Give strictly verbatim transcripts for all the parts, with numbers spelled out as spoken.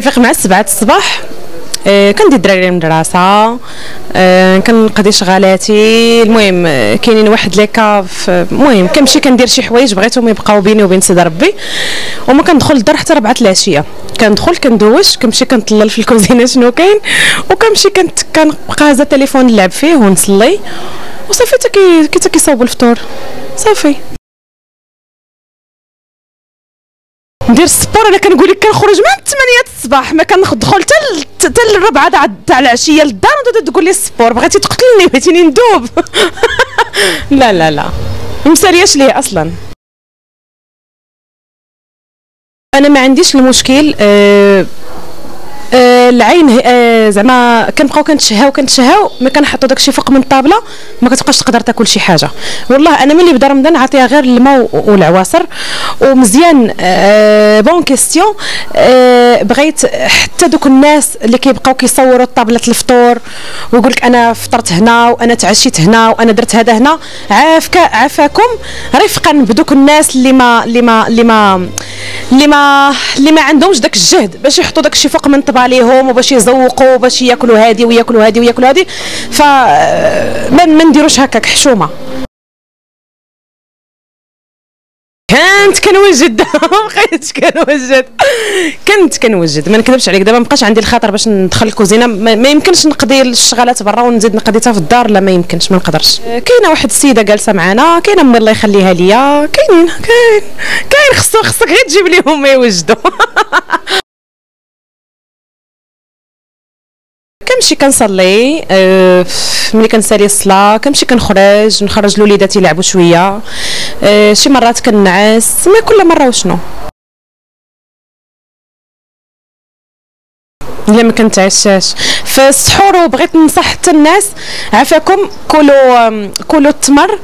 كنفيق مع السبعة الصباح، أه كندير الدراري للمدرسة، أه كنقضي شغالاتي. المهم كاينين واحد لي كاف، المهم كنمشي كندير شي حوايج بغيتهم يبقاو بيني وبين سيد ربي، وما كندخل للدار حتى ربعة العشية. كندخل كندوش، كنمشي كنطلل في الكوزينة شنو كاين، وكنمشي كنبقى هزا التليفون نلعب فيه ونصلي وصافي حتى كيصاوب الفطور صافي. ندير السبور، انا كنقول لك كنخرج من ثمانية الصباح، ما كندخل حتى حتى الربعة تاع العشيه للدار. وانت تقول لي السبور، بغيتي تقتلني، بغيتيني ندوب؟ لا لا لا، مسالياش ليه اصلا. انا ما عنديش المشكل. أه أه العين أه زعما كنبقاو كنتشهاو كنتشهاو ما كنحطوا داكشي فوق من الطابله، ما كتبقاش تقدر تاكل شي حاجه. والله انا ملي بدا رمضان عطيها غير الماء والعواصر ومزيان. أه بون كيستيون. أه بغيت حتى دوك الناس اللي كيبقاو كيصوروا طابله الفطور ويقول لك انا فطرت هنا وانا تعشيت هنا وانا درت هذا هنا، عافاك عافاكم رفقا بدوك الناس اللي ما اللي ما اللي ما اللي ما اللي ما عندهمش داك الجهد باش يحطوا داكشي فوق من طباليهم وباش يذوقوا باش ياكلوا هادي وياكلوا هادي وياكلوا هادي. ف ما نديروش هكاك حشومه. كنت كنوجد بقيت كنوجد كنت كنوجد ما نكذبش عليك. دابا مابقاش عندي الخاطر باش ندخل الكوزينه، ما يمكنش نقضي الشغالات برا ونزيد نقضيتها في الدار، لا ما يمكنش، ما نقدرش. كاينه واحد السيده جالسه معنا، كاينه امي الله يخليها ليا، كاين كاين كاين خصو خصك غير تجيب ليهم ما يوجدوا. كنمشي كنصلي، أه ملي كنسالي الصلاه كنمشي كنخرج، نخرج الوليدات يلعبوا شويه، أه شي مرات كنعس، ما كل مره وشنو. لا ما كنتعشاش في السحور. وبغيت ننصح حتى الناس، عافاكم كلوا كلوا التمر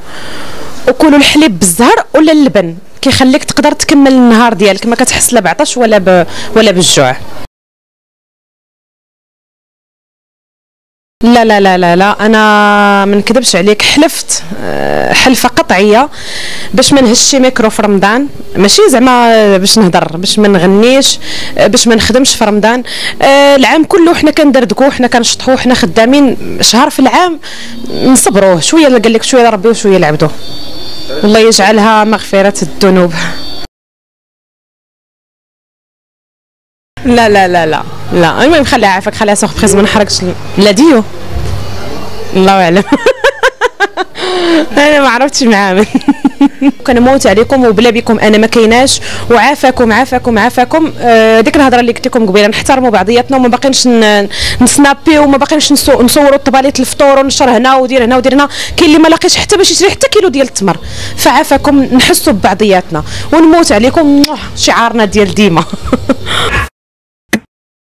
وكلوا الحليب بالزهر ولا اللبن، كيخليك تقدر تكمل النهار ديالك، ما كتحس لا بعطش ولا ب... ولا بالجوع. لا لا لا لا لا، انا ما نكذبش عليك، حلفت حلفه قطعيه باش ما نهش شي ميكرو في رمضان، ماشي زعما باش نهضر، باش ما نغنيش، باش ما نخدمش في رمضان. العام كله حنا كندردكو، حنا كنشطحو، حنا خدامين شهر في العام، نصبروه شويه، قال لك شويه لربي وشويه لعبدو، والله يجعلها مغفره الذنوب. لا لا لا لا لا، المهم خليها عافاك، خليها سوربريز، ما نحركش لا ديو، الله اعلم. انا ما عرفتش معامل. كنموت عليكم وبلا بكم انا ما كايناش، وعافاكم عافاكم عافاكم. آه ديك الهضره اللي قلت لكم قبيله، نحترموا بعضياتنا وما باقينش نسنابيو وما باقينش نصوروا الطباليت الفطور ونشر هنا ودير هنا ودير هنا. كاين اللي ما لاقيش حتى باش يشري حتى كيلو ديال التمر، فعافاكم نحسوا ببعضياتنا ونموت عليكم، شعارنا ديال ديما.